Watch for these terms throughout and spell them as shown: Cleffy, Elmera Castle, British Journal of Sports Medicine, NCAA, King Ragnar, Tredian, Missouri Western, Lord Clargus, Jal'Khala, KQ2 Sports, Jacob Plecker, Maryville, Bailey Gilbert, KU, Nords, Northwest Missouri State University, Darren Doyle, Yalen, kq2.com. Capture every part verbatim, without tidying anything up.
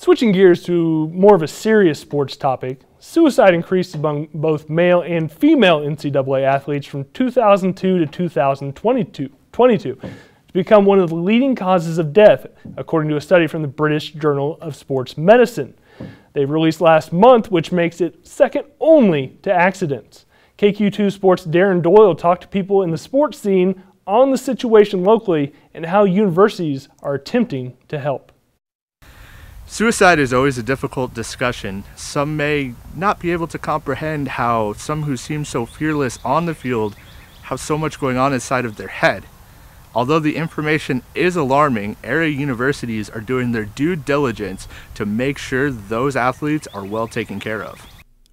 Switching gears to more of a serious sports topic, suicide increased among both male and female N C double A athletes from two thousand two to two thousand twenty-two. It's become one of the leading causes of death, according to a study from the British Journal of Sports Medicine. They released last month, which makes it second only to accidents. K Q two Sports' Darren Doyle talked to people in the sports scene on the situation locally and how universities are attempting to help. Suicide is always a difficult discussion. Some may not be able to comprehend how some who seem so fearless on the field have so much going on inside of their head. Although the information is alarming, area universities are doing their due diligence to make sure those athletes are well taken care of.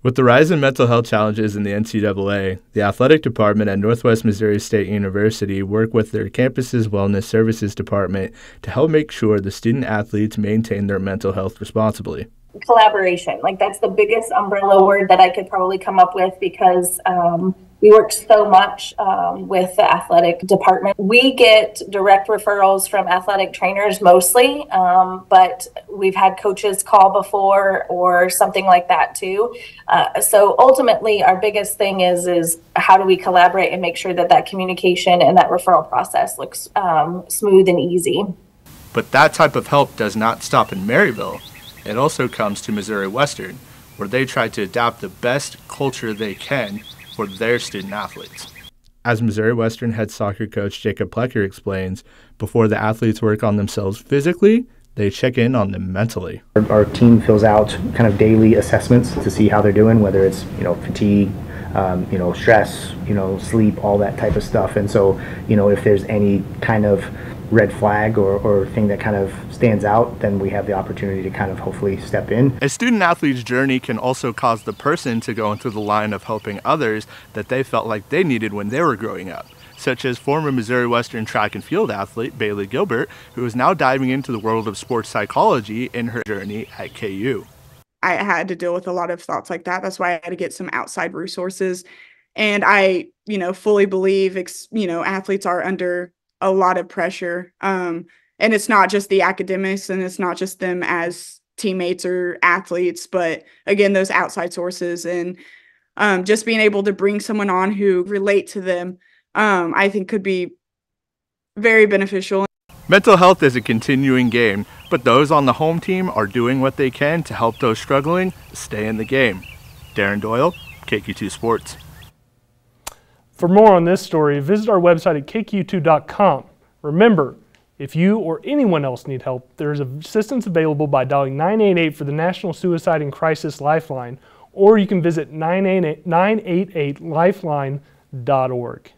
With the rise in mental health challenges in the N C double A, the athletic department at Northwest Missouri State University worked with their campus's wellness services department to help make sure the student athletes maintain their mental health responsibly. Collaboration, like that's the biggest umbrella word that I could probably come up with, because um, we work so much um, with the athletic department. We get direct referrals from athletic trainers mostly, um, but we've had coaches call before or something like that too. Uh, so ultimately, our biggest thing is is how do we collaborate and make sure that that communication and that referral process looks um, smooth and easy. But that type of help does not stop in Maryville. It also comes to Missouri Western, where they try to adapt the best culture they can for their student athletes. As Missouri Western head soccer coach Jacob Plecker explains, before the athletes work on themselves physically, they check in on them mentally. Our, our team fills out kind of daily assessments to see how they're doing, whether it's, you know, fatigue, Um, you know, stress, you know, sleep, all that type of stuff. And so, you know, if there's any kind of red flag or, or thing that kind of stands out, then we have the opportunity to kind of hopefully step in. A student athlete's journey can also cause the person to go into the line of helping others that they felt like they needed when they were growing up, such as former Missouri Western track and field athlete Bailey Gilbert, who is now diving into the world of sports psychology in her journey at K U. I had to deal with a lot of thoughts like that. That's why I had to get some outside resources. And I, you know, fully believe, ex you know, athletes are under a lot of pressure. Um, and it's not just the academics, and it's not just them as teammates or athletes, but again, those outside sources and um, just being able to bring someone on who relate to them, um, I think could be very beneficial. Mental health is a continuing game, but those on the home team are doing what they can to help those struggling stay in the game. Darren Doyle, K Q two Sports. For more on this story, visit our website at k q two dot com. Remember, if you or anyone else need help, there is assistance available by dialing nine eight eight for the National Suicide and Crisis Lifeline, or you can visit nine eight eight lifeline dot org.